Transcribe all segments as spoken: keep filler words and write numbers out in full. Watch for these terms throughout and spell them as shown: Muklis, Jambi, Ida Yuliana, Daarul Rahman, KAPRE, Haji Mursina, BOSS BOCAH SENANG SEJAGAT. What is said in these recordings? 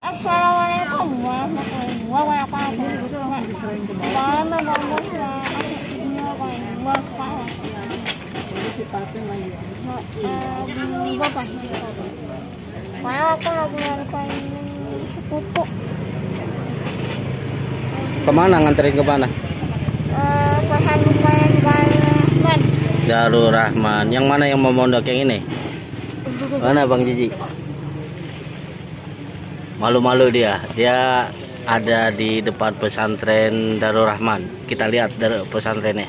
Assalamualaikum warahmatullahi wabarakatuh. Kemana nganterin kemana? Daarul Rahman. Yang mana yang mau mondok yang ini? Mana Bang Jiji? Malu-malu dia. Dia ada di depan pesantren Daarul Rahman. Kita lihat dari pesantrennya.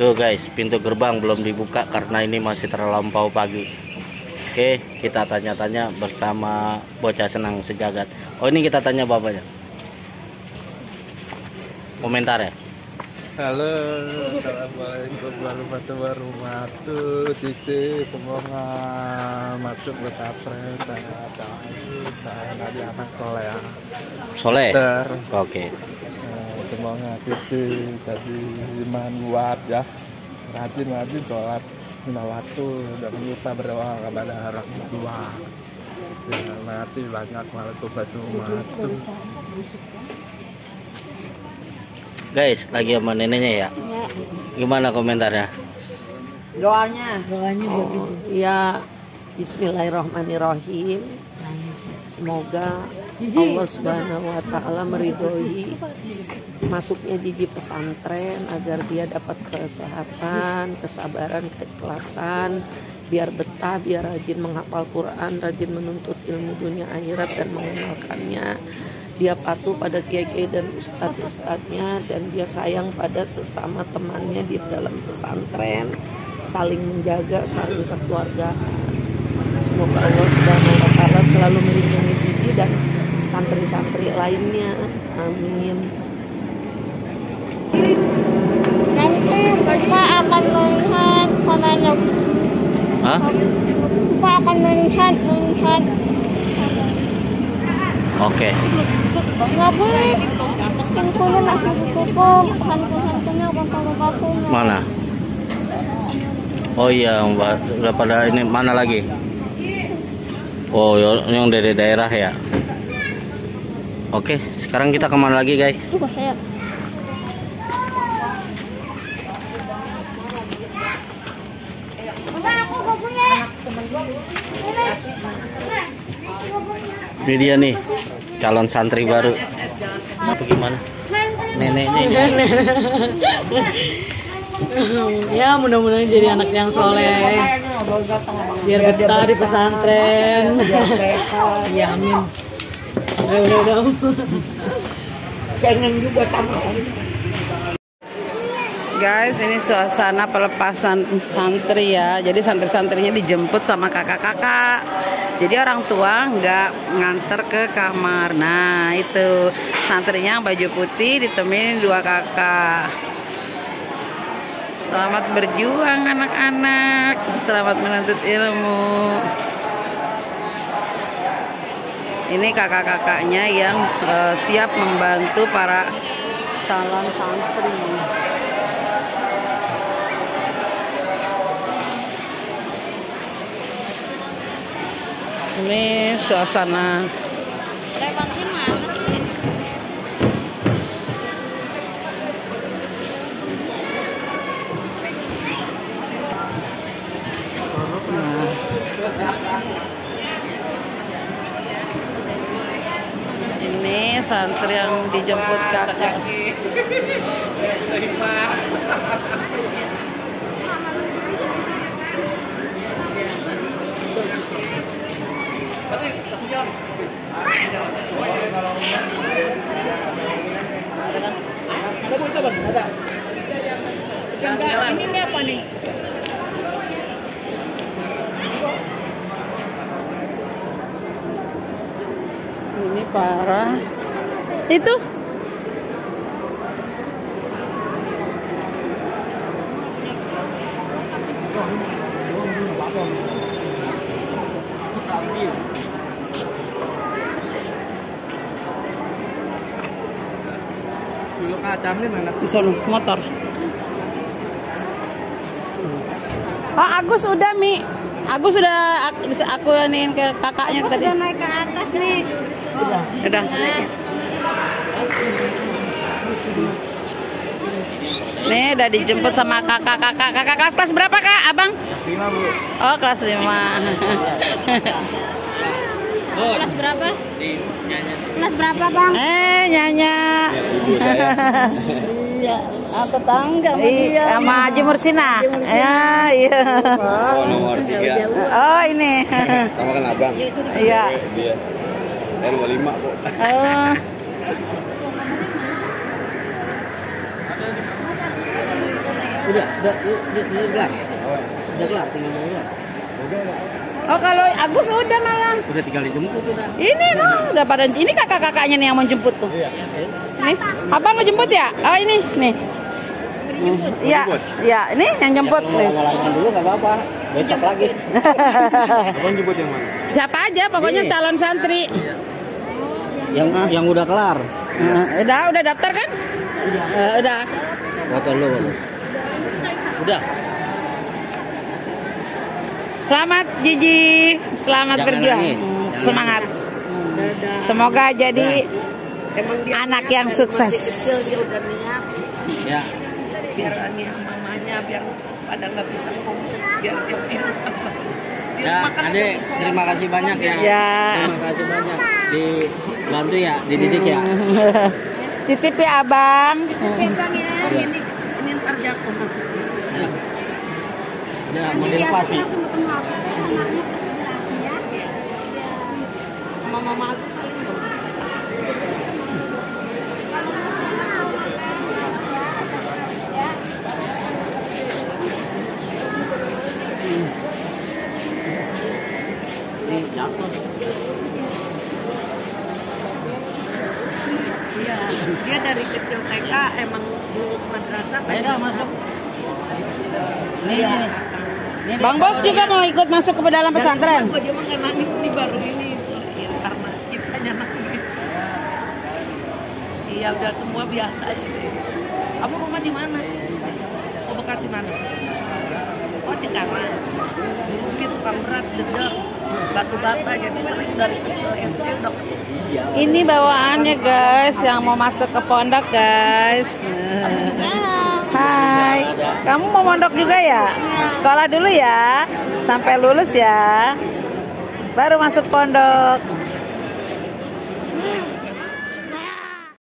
Tuh guys, pintu gerbang belum dibuka karena ini masih terlampau pagi. Oke, kita tanya-tanya bersama Bocah Senang Sejagat. Oh, ini kita tanya bapaknya. Komentar ya. Halo, assalamualaikum warahmatullahi wabarakatuh. Cici, semoga masuk ke KAPRE. Saya ada anak soleh ya. Soleh? Oke. Semoga Cici jadi iman kuat ya. Rajin-rajin sholat lima waktu dan lupa berdoa kepada orang tua. Terima kasih banyak warahmatullahi wabarakatuh. Guys, lagi sama neneknya ya? Ya. Gimana komentarnya? Doanya, doanya buat ibu. Ya, bismillahirrahmanirrahim. Semoga Allah Subhanahu wa taala meridhoi masuknya Jiji pesantren agar dia dapat kesehatan, kesabaran, keikhlasan, biar betah, biar rajin menghafal Quran, rajin menuntut ilmu dunia akhirat dan mengamalkannya. Dia patuh pada kiai-kiai dan ustadz-ustadznya, dan dia sayang pada sesama temannya di dalam pesantren, saling menjaga, saling kekeluargaan. Semoga Allah Subhanahu wa taala selalu melindungi Jiji dan santri-santri lainnya. Amin. Nanti kita akan melihat konanya. Hah? Kita akan melihat melihat. Oke. Okay. Mana? Oh iya, udah pada ini mana lagi? Oh, yang dari daerah ya. Oke, okay, sekarang kita kemana lagi guys? Ini dia nih calon santri baru. Apa gimana? Neneknya. Nenek. Ya mudah-mudahan jadi anak yang soleh, biar betah di pesantren. Ya amin. Udah-udah. Pengen juga sama. Guys, ini suasana pelepasan santri ya. Jadi santri-santrinya dijemput sama kakak-kakak. Jadi orang tua nggak nganter ke kamar. Nah itu santrinya baju putih ditemenin dua kakak. Selamat berjuang anak-anak. Selamat menuntut ilmu. Ini kakak-kakaknya yang uh, siap membantu para calon santri. Ini suasana lewatnya mana sih? Nah. Ini santri yang dijemput kakak. Ada. Ini ini apa nih? Ini parah. Itu. Di sana motor. Pak Agus udah Mi, Agus sudah aku, aku aniin ke kakaknya aku tadi. Sudah naik ke atas nih. Dadah. Nih udah dijemput sama kakak-kakak. Kakak kelas kelas berapa kak, abang? Kelas lima bu. Oh kelas lima. Kelas berapa? Kelas berapa bang? Eh Nyanya. Iya, apa tangga sama Haji Mursina? Ya, iya. Oh nomor tiga. Oh ini. Kamu kan abang. Iya. Dia. R dua puluh lima kok. Oh. Udah, udah, udah gelar. Udah gelar, tinggal gelar. Oh kalau Agus udah malam. Udah tinggal dijemput udah. Ini noh, udah pada. Ini kakak-kakaknya nih yang mau jemput tuh. Iya. Nih, abang mau jemput ya? Oh ini, nih. Iya, iya. Ini yang jemput. Nih. Ngalamin dulu nggak apa-apa. Besok lagi. Abang jemput yang mana? Siapa aja, pokoknya calon santri. Yang yang udah kelar. Udah, udah daftar kan? Udah. Foto lu. Udah. Selamat Jiji, selamat berjuang, semangat. Semoga jadi anak yang sukses. Ya. Biar anak mamanya biar pada nggak bisa ngomong, biar tiap minum. Ya, adik, terima kasih banyak ya. ya. Terima kasih banyak dibantu ya, dididik ya. Titip ya abang. Titip bang ya, ini ini kerja kompas. Ya, mau dilepas sih. Mama-mama aku saling dong. Ini jatuh. Iya, dia dari kecil T K emang lulus madrasah. Beda masuk. Nih. Bang Bos juga mau ikut masuk ke dalam pesantren. Dia mau nangis di baru ini karena kita nangis. Iya udah semua biasa aja. Kamu rumah di mana? Oh Bekasi mana? Oh Cikarang. Mungkin tukang beras, dedek, batu bata jadi sering dari kecil S D udah masuk. Ini bawaannya guys yang mau masuk ke pondok guys. Hai, kamu mau mondok juga ya? Sekolah dulu ya, sampai lulus ya, baru masuk pondok.